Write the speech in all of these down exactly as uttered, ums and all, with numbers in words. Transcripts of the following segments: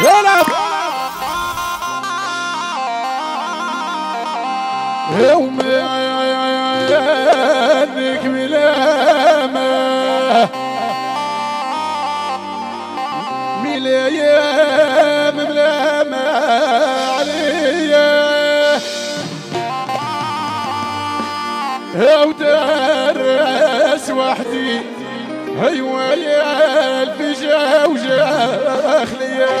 يوم يدك ملامة ملايام ملامة عليا ودرس وحدي ايوا يا الفجا وجاخ ليا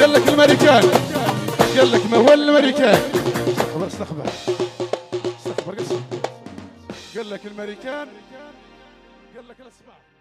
قال لك المريكان قال لك الاسمع.